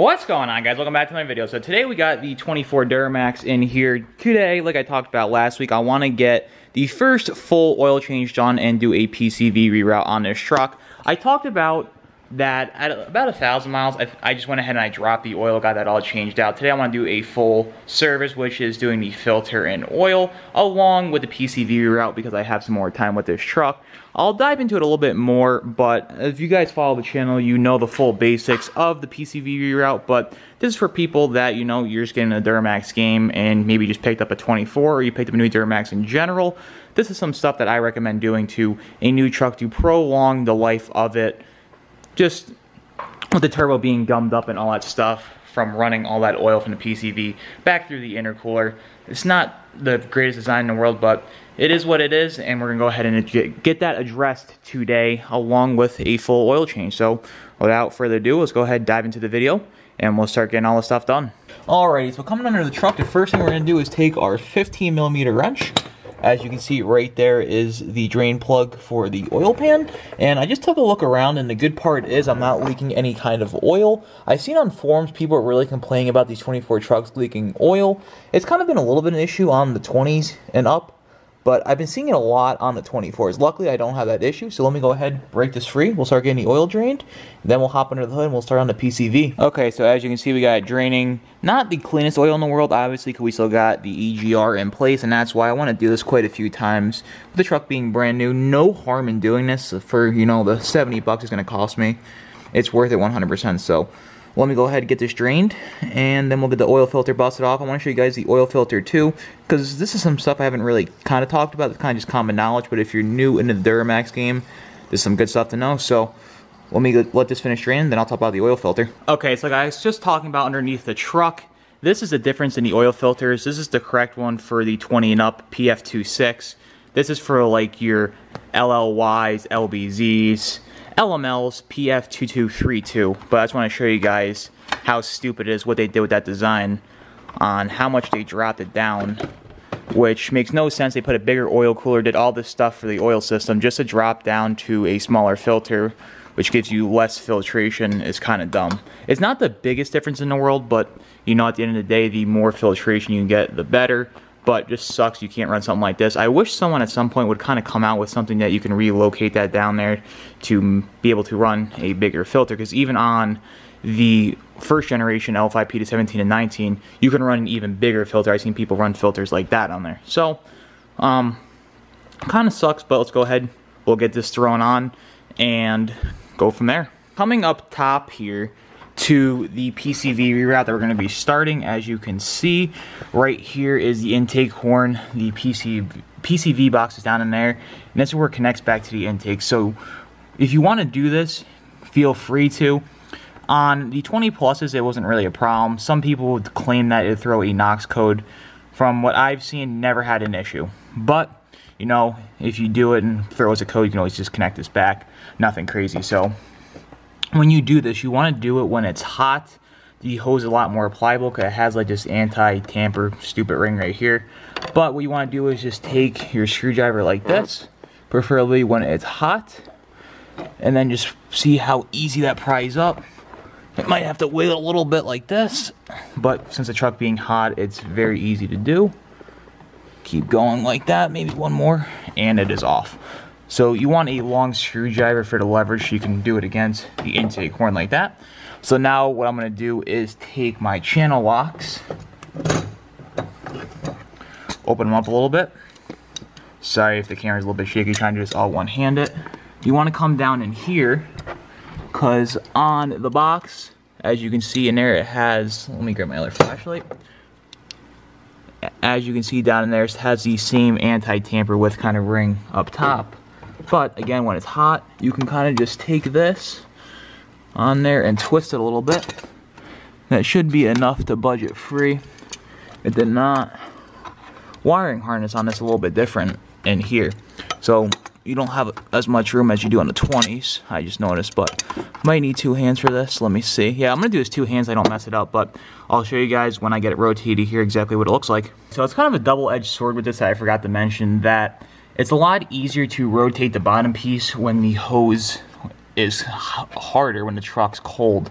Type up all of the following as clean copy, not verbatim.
What's going on, guys? Welcome back to my video. So today we got the 24 Duramax in here today. Like I talked about last week, I want to get the first full oil change done and do a PCV reroute on this truck. I talked about that at about 1,000 miles. I just went ahead and I dropped the oil, got that all changed out. Today I want to do a full service, which is doing the filter and oil along with the PCV reroute because I have some more time with this truck. I'll dive into it a little bit more, but if you guys follow the channel, you know the full basics of the PCV reroute, but this is for people that, you know, you're just getting a Duramax game and maybe just picked up a 24 or you picked up a new Duramax in general. This is some stuff that I recommend doing to a new truck to prolong the life of it, just with the turbo being gummed up and all that stuff from running all that oil from the PCV back through the intercooler. It's not the greatest design in the world, but it is what it is, and we're gonna go ahead and get that addressed today along with a full oil change. So without further ado, let's go ahead and dive into the video and we'll start getting all the stuff done. Alrighty, so coming under the truck, the first thing we're gonna do is take our 15mm wrench. As you can see right there is the drain plug for the oil pan, and I just took a look around, and the good part is I'm not leaking any kind of oil. I've seen on forums people are really complaining about these 24 trucks leaking oil. It's kind of been a little bit of an issue on the 20s and up, but I've been seeing it a lot on the 24s. Luckily I don't have that issue, so let me go ahead, break this free. We'll start getting the oil drained, then we'll hop under the hood and we'll start on the PCV. Okay, so as you can see, we got it draining. Not the cleanest oil in the world, obviously, because we still got the EGR in place, and that's why I want to do this quite a few times. With the truck being brand new, no harm in doing this. For, you know, the 70 bucks it's going to cost me, it's worth it 100%. So let me go ahead and get this drained, and then we'll get the oil filter busted off. I want to show you guys the oil filter too, because this is some stuff I haven't really kind of talked about. It's kind of just common knowledge, but if you're new into the Duramax game, there's some good stuff to know. So let this finish draining, then I'll talk about the oil filter. Okay, so guys, just talking about underneath the truck, this is the difference in the oil filters. This is the correct one for the 20 and up, PF26. This is for like your LLYs, LBZs, LMLs, PF2232, but I just want to show you guys how stupid it is what they did with that design, on how much they dropped it down, which makes no sense. They put a bigger oil cooler, did all this stuff for the oil system just to drop down to a smaller filter, which gives you less filtration. Is kind of dumb. It's not the biggest difference in the world, but you know, at the end of the day, the more filtration you can get, the better. But just sucks you can't run something like this. I wish someone at some point would kind of come out with something that you can relocate that down there to be able to run a bigger filter, because even on the first generation L5P to 17 and 19, you can run an even bigger filter. I've seen people run filters like that on there. So, kind of sucks, but let's go ahead. We'll get this thrown on and go from there. Coming up top here to the PCV reroute that we're going to be starting. As you can see, right here is the intake horn. The PCV box is down in there, and that's where it connects back to the intake. So if you want to do this, feel free to. On the 20 pluses, it wasn't really a problem. Some people would claim that it would throw a NOX code. From what I've seen, never had an issue. But, you know, if you do it and throws a code, you can always just connect this back. Nothing crazy. So when you do this, you want to do it when it's hot. The hose is a lot more pliable because it has like this anti-tamper stupid ring right here. But what you want to do is just take your screwdriver like this, preferably when it's hot, and then just see how easy that pries up. It might have to wiggle a little bit like this, but since the truck being hot, it's very easy to do. Keep going like that, maybe one more, and it is off. So you want a long screwdriver for the leverage so you can do it against the intake horn like that. So now what I'm going to do is take my channel locks, open them up a little bit. Sorry if the camera's a little bit shaky, trying to do this all one-handed. You want to come down in here, because on the box, as you can see in there, it has, let me grab my other flashlight. As you can see down in there, it has the same anti-tamper with kind of ring up top. But again, when it's hot, you can kind of just take this on there and twist it a little bit. That should be enough to budget free. It did not. Wiring harness on this a little bit different in here, so you don't have as much room as you do on the 20s. I just noticed, but might need two hands for this. Let me see. Yeah, I'm gonna do this two hands. I don't mess it up, but I'll show you guys when I get it rotated here exactly what it looks like. So it's kind of a double-edged sword with this that I forgot to mention, that it's a lot easier to rotate the bottom piece when the hose is harder, when the truck's cold.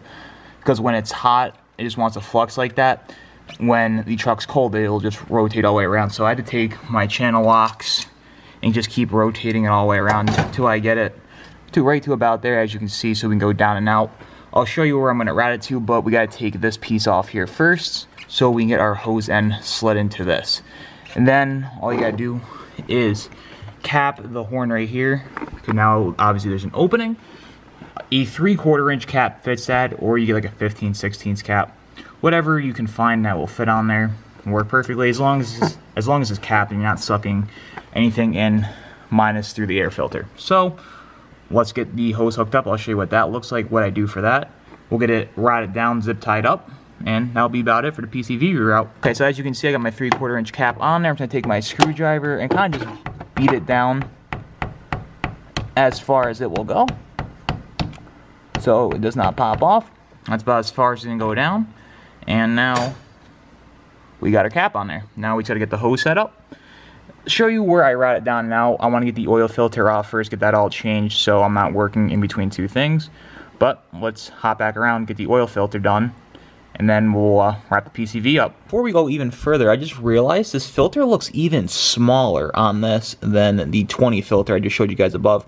because when it's hot, it just wants a flux like that. When the truck's cold, it'll just rotate all the way around. So I had to take my channel locks and just keep rotating it all the way around until I get it to right to about there, as you can see, so we can go down and out. I'll show you where I'm gonna route it to, but we gotta take this piece off here first so we can get our hose end slid into this. And then all you gotta do is cap the horn right here. Okay, now obviously there's an opening. A 3/4 inch cap fits that, or you get like a 15/16 cap. Whatever you can find that will fit on there and work perfectly, as long as it's capped and you're not sucking anything in minus through the air filter. So let's get the hose hooked up. I'll show you what that looks like, what I do for that. We'll get it routed down, zip tied up, and that'll be about it for the PCV route. Okay, so as you can see, I got my 3/4 inch cap on there. I'm gonna take my screwdriver and kind of just beat it down as far as it will go, so it does not pop off. That's about as far as it can go down. And now we got our cap on there. Now we try to get the hose set up. Show you where I route it down now. I want to get the oil filter off first, get that all changed so I'm not working in between two things. But let's hop back around, get the oil filter done, and then we'll wrap the PCV up. Before we go even further, I just realized this filter looks even smaller on this than the 20 filter I just showed you guys above.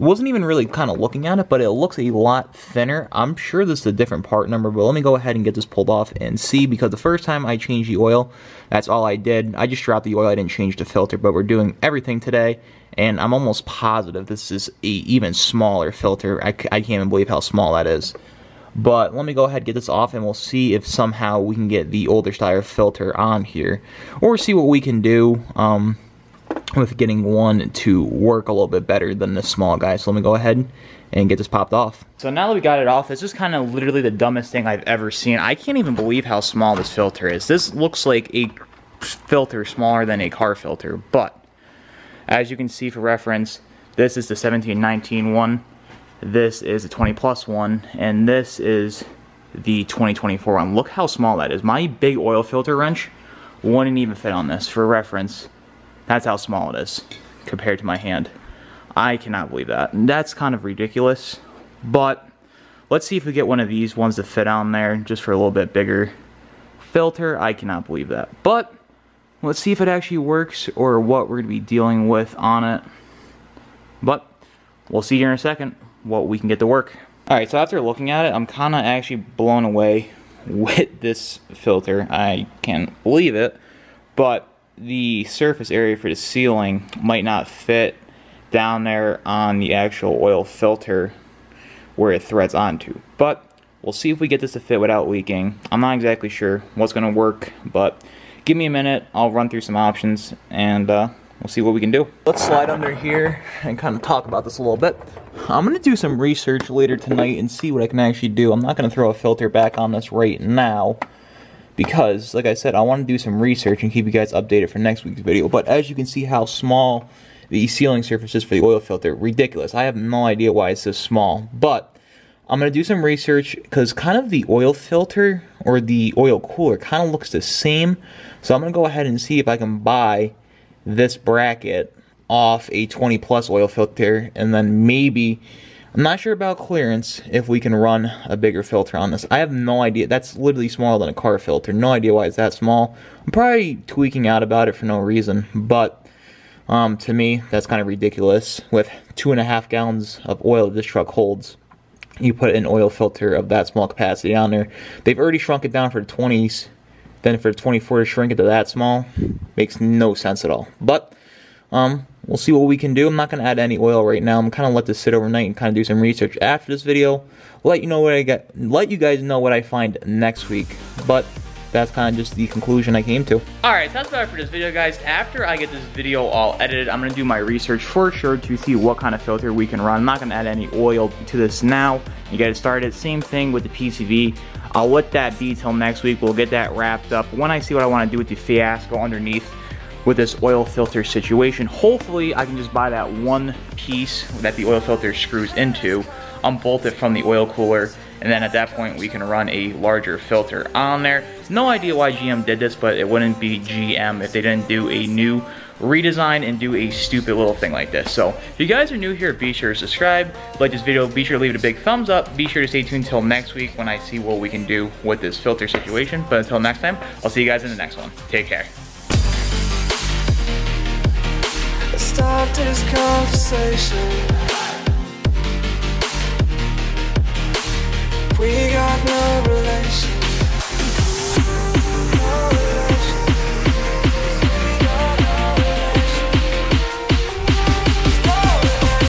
I wasn't even really kind of looking at it, but it looks a lot thinner. I'm sure this is a different part number, but let me go ahead and get this pulled off and see, because the first time I changed the oil, that's all I did. I just dropped the oil, I didn't change the filter, but we're doing everything today, and I'm almost positive this is an even smaller filter. I can't even believe how small that is. But let me go ahead and get this off, and we'll see if somehow we can get the older style filter on here, or see what we can do with getting one to work a little bit better than this small guy. So let me go ahead and get this popped off. So now that we got it off, this is kind of literally the dumbest thing I've ever seen. I can't even believe how small this filter is. This looks like a filter smaller than a car filter, but as you can see for reference, this is the 1719 one, this is the 20+ one, and this is the 2024 one. Look how small that is. My big oil filter wrench wouldn't even fit on this. For reference, that's how small it is compared to my hand. I cannot believe that. That's kind of ridiculous, but let's see if we get one of these ones to fit on there just for a little bit bigger filter. I cannot believe that, but let's see if it actually works or what we're going to be dealing with on it. But we'll see here in a second what we can get to work. Alright, so after looking at it, I'm kind of actually blown away with this filter. I can't believe it, but the surface area for the ceiling might not fit down there on the actual oil filter where it threads onto. But we'll see if we get this to fit without leaking. I'm not exactly sure what's going to work, but give me a minute. I'll run through some options, and we'll see what we can do. Let's slide under here and kind of talk about this a little bit. I'm going to do some research later tonight and see what I can actually do. I'm not going to throw a filter back on this right now, because, like I said, I want to do some research and keep you guys updated for next week's video. But as you can see how small the sealing surface is for the oil filter. Ridiculous. I have no idea why it's this small. But I'm going to do some research, because kind of the oil filter or the oil cooler kind of looks the same. So I'm going to go ahead and see if I can buy this bracket off a 20+ oil filter, and then maybe, I'm not sure about clearance, if we can run a bigger filter on this. I have no idea. That's literally smaller than a car filter. No idea why it's that small. I'm probably tweaking out about it for no reason, but to me, that's kind of ridiculous. With 2.5 gallons of oil this truck holds, you put an oil filter of that small capacity on there. They've already shrunk it down for the 20s. Then for the 24 to shrink it to that small, makes no sense at all. But we'll see what we can do. I'm not going to add any oil right now. I'm kind of let this sit overnight and kind of do some research after this video. Let you guys know what I find next week. But that's kind of just the conclusion I came to. All right, that's about it for this video, guys. After I get this video all edited, I'm going to do my research for sure to see what kind of filter we can run. I'm not going to add any oil to this now. You guys started. Same thing with the PCV. I'll let that be till next week. We'll get that wrapped up when I see what I want to do with the fiasco underneath with this oil filter situation. Hopefully I can just buy that one piece that the oil filter screws into, unbolt it from the oil cooler, and then at that point we can run a larger filter on there. No idea why GM did this, but it wouldn't be GM if they didn't do a new redesign and do a stupid little thing like this. So if you guys are new here, be sure to subscribe. If you like this video, be sure to leave it a big thumbs up. Be sure to stay tuned until next week when I see what we can do with this filter situation. But until next time, I'll see you guys in the next one. Take care. Stop this conversation.